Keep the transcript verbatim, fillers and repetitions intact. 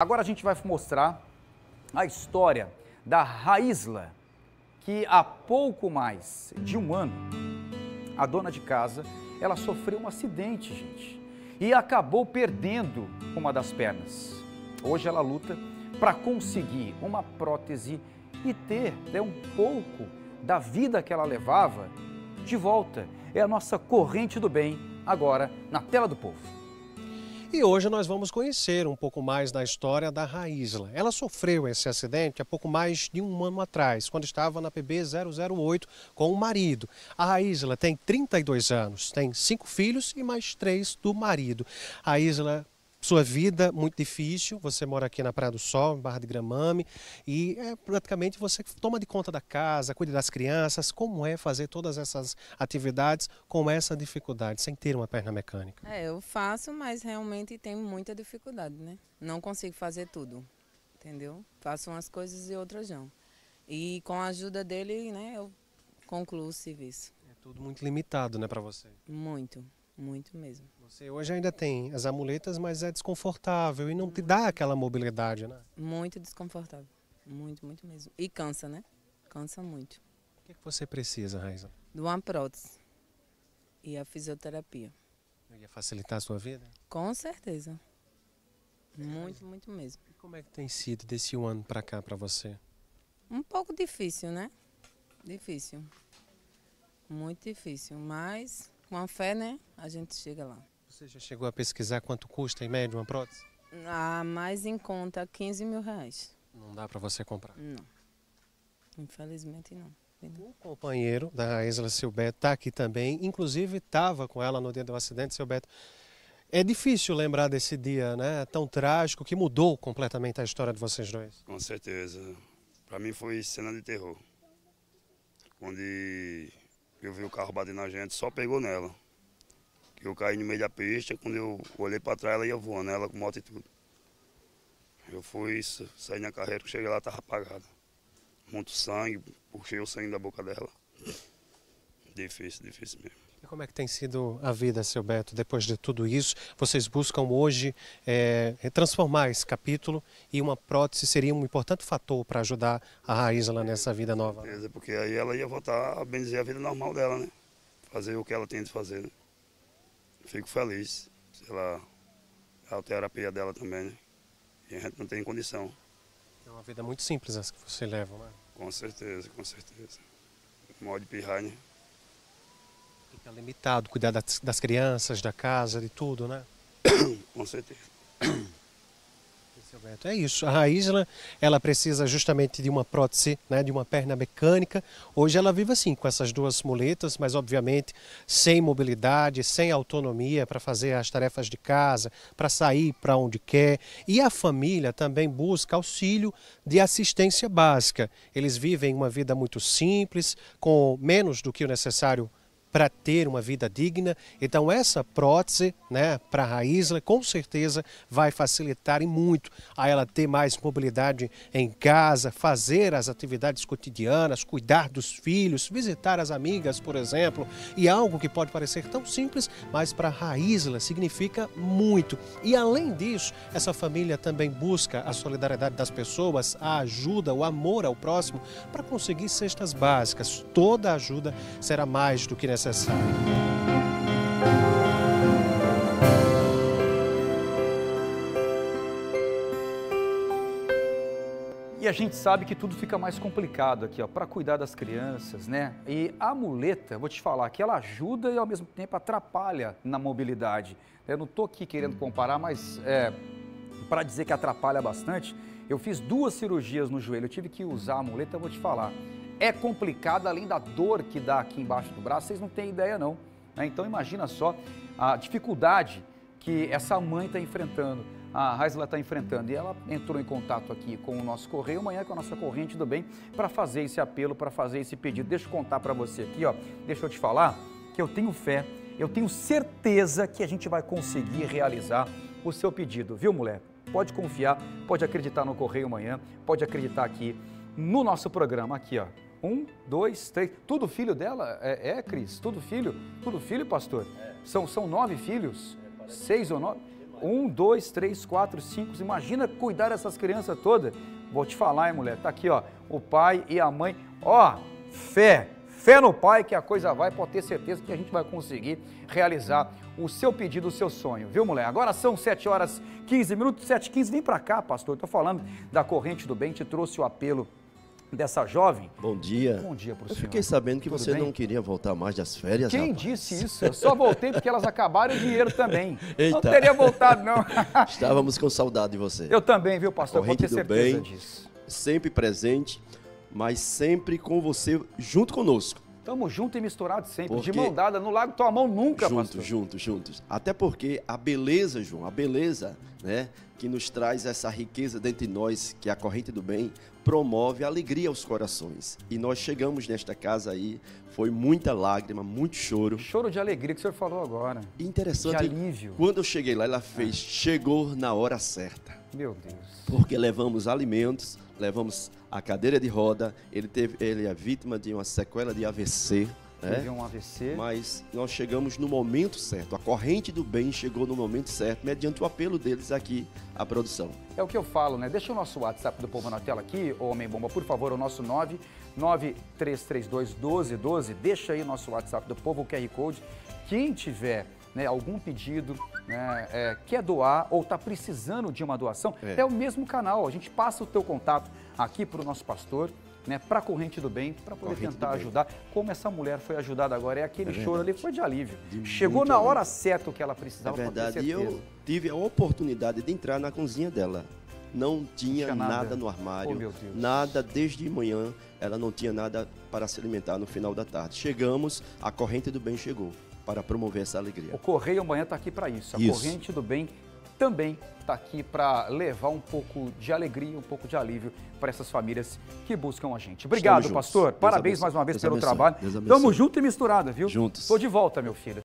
Agora a gente vai mostrar a história da Rayslla, que há pouco mais de um ano, a dona de casa, ela sofreu um acidente, gente, e acabou perdendo uma das pernas. Hoje ela luta para conseguir uma prótese e ter, né, um pouco da vida que ela levava de volta. É a nossa corrente do bem, agora na tela do povo. E hoje nós vamos conhecer um pouco mais da história da Rayslla. Ela sofreu esse acidente há pouco mais de um ano atrás, quando estava na P B zero zero oito com o marido. A Rayslla tem trinta e dois anos, tem cinco filhos e mais três do marido. A Rayslla, sua vida muito difícil, você mora aqui na Praia do Sol, em Barra de Gramame, e é, praticamente você toma de conta da casa, cuida das crianças. Como é fazer todas essas atividades com essa dificuldade, sem ter uma perna mecânica? É, eu faço, mas realmente tenho muita dificuldade, né? Não consigo fazer tudo, entendeu? Faço umas coisas e outras não. E com a ajuda dele, né, eu concluo o serviço. É tudo muito limitado, né, para você? Muito. Muito mesmo. Você hoje ainda tem as amuletas, mas é desconfortável e não te dá aquela mobilidade, né? Muito desconfortável. Muito, muito mesmo. E cansa, né? Cansa muito. O que é que você precisa, Rayslla? De uma prótese e a fisioterapia. Ia facilitar a sua vida? Com certeza. Muito, muito mesmo. E como é que tem sido desse um ano pra cá pra você? Um pouco difícil, né? Difícil. Muito difícil, mas... com a fé, né? A gente chega lá. Você já chegou a pesquisar quanto custa, em média, uma prótese? Ah, mais em conta, quinze mil reais. Não dá para você comprar? Não. Infelizmente, não. O companheiro da Rayslla, seu Beto, está aqui também. Inclusive, estava com ela no dia do acidente, seu Beto. É difícil lembrar desse dia, né? Tão trágico, que mudou completamente a história de vocês dois. Com certeza. Para mim, foi cena de terror. Quando... eu vi o carro batendo na gente, só pegou nela. Eu caí no meio da pista, quando eu olhei para trás, ela ia voando, ela com moto e tudo. Eu fui, saí na carreira, quando cheguei lá, estava apagada. Muito sangue, puxei o sangue da boca dela. Difícil, difícil mesmo. E como é que tem sido a vida, seu Beto, depois de tudo isso? Vocês buscam hoje é, transformar esse capítulo, e uma prótese seria um importante fator para ajudar a Rayslla nessa vida nova. Beleza, porque aí ela ia voltar a benzer a vida normal dela, né? Fazer o que ela tem de fazer, né? Fico feliz. Sei lá, a terapia dela também, né? E a gente não tem condição. É uma vida muito simples essa que você leva, né? Com certeza, com certeza. Mó de pirralha, né? Fica limitado, cuidar das, das crianças, da casa, de tudo, né? Com certeza. É isso. A Rayslla, ela precisa justamente de uma prótese, né, de uma perna mecânica. Hoje ela vive assim, com essas duas muletas, mas obviamente sem mobilidade, sem autonomia para fazer as tarefas de casa, para sair para onde quer. E a família também busca auxílio de assistência básica. Eles vivem uma vida muito simples, com menos do que o necessário para ter uma vida digna. Então essa prótese, né, para a Rayslla, com certeza vai facilitar e muito a ela ter mais mobilidade em casa, fazer as atividades cotidianas, cuidar dos filhos, visitar as amigas, por exemplo. E algo que pode parecer tão simples, mas para a Rayslla significa muito. E além disso, essa família também busca a solidariedade das pessoas, a ajuda, o amor ao próximo, para conseguir cestas básicas. Toda ajuda será mais do que necessária. necessário. E a gente sabe que tudo fica mais complicado aqui, ó, para cuidar das crianças, né? E a muleta, vou te falar, que ela ajuda e ao mesmo tempo atrapalha na mobilidade. Eu não tô aqui querendo comparar, mas é, para dizer que atrapalha bastante, eu fiz duas cirurgias no joelho, eu tive que usar a muleta, vou te falar. É complicado, além da dor que dá aqui embaixo do braço, vocês não têm ideia não. Né? Então imagina só a dificuldade que essa mãe está enfrentando, a Rayslla está enfrentando. E ela entrou em contato aqui com o nosso Correio Manhã, com a nossa corrente do bem, para fazer esse apelo, para fazer esse pedido. Deixa eu contar para você aqui, ó. Deixa eu te falar que eu tenho fé, eu tenho certeza que a gente vai conseguir realizar o seu pedido, viu, mulher? Pode confiar, pode acreditar no Correio Manhã, pode acreditar aqui no nosso programa, aqui, ó. Um, dois, três. Tudo filho dela? É, é, Cris? Tudo filho? Tudo filho, pastor? É. São, são nove filhos? É, Seis ou nove? Um, dois, três, quatro, cinco. Imagina cuidar dessas crianças todas. Vou te falar, hein, mulher. Tá aqui, ó. O pai e a mãe. Ó, fé. Fé no pai que a coisa vai. Pode ter certeza que a gente vai conseguir realizar o seu pedido, o seu sonho. Viu, mulher? Agora são sete horas e quinze minutos. sete e quinze. Vem pra cá, pastor. Eu tô falando da Corrente do Bem. Te trouxe o apelo dessa jovem. Bom dia. Bom dia pro senhor. Eu fiquei sabendo que Tudo você bem? não queria voltar mais das férias, Quem rapaz? disse isso? Eu só voltei porque elas acabaram o dinheiro também. Eita. Não teria voltado, não. Estávamos com saudade de você. Eu também, viu, pastor? Corrente Eu vou ter do certeza bem, disso. Sempre presente, mas sempre com você, junto conosco. Estamos juntos e misturados sempre, porque... de mão dada, no lago tua mão nunca, junto, pastor. Juntos, juntos, juntos. Até porque a beleza, João, a beleza, né, que nos traz essa riqueza dentro de nós, que é a corrente do bem, promove alegria aos corações. E nós chegamos nesta casa aí, foi muita lágrima, muito choro. Choro de alegria que o senhor falou agora. Interessante. De alívio. Quando eu cheguei lá, ela fez, ah. chegou na hora certa. Meu Deus. Porque levamos alimentos, levamos a cadeira de roda, ele, teve, ele é vítima de uma sequela de A V C. É, um A V C. Mas nós chegamos no momento certo, a corrente do bem chegou no momento certo, mediante o apelo deles aqui à produção. É o que eu falo, né? Deixa o nosso WhatsApp do povo na tela aqui, Homem Bomba, por favor, o nosso nove nove três três dois um dois um dois, deixa aí o nosso WhatsApp do povo, o Q R Code. Quem tiver, né, algum pedido, né, é, quer doar ou está precisando de uma doação, é. é o mesmo canal, a gente passa o teu contato aqui para o nosso pastor. Né, para a Corrente do Bem, para poder corrente tentar ajudar, como essa mulher foi ajudada agora, é aquele é choro ali, foi de alívio. De Chegou na hora alívio. certa o que ela precisava. É verdade, e eu tive a oportunidade de entrar na cozinha dela. Não tinha, não tinha nada. nada no armário, oh, meu Deus. nada desde manhã, ela não tinha nada para se alimentar no final da tarde. Chegamos, a Corrente do Bem chegou para promover essa alegria. O Correio Manhã está aqui para isso, a isso. Corrente do Bem também está aqui para levar um pouco de alegria, um pouco de alívio para essas famílias que buscam a gente. Obrigado, pastor. Parabéns mais uma vez pelo trabalho. Tamo junto e misturado, viu? Juntos. Tô de volta, meu filho.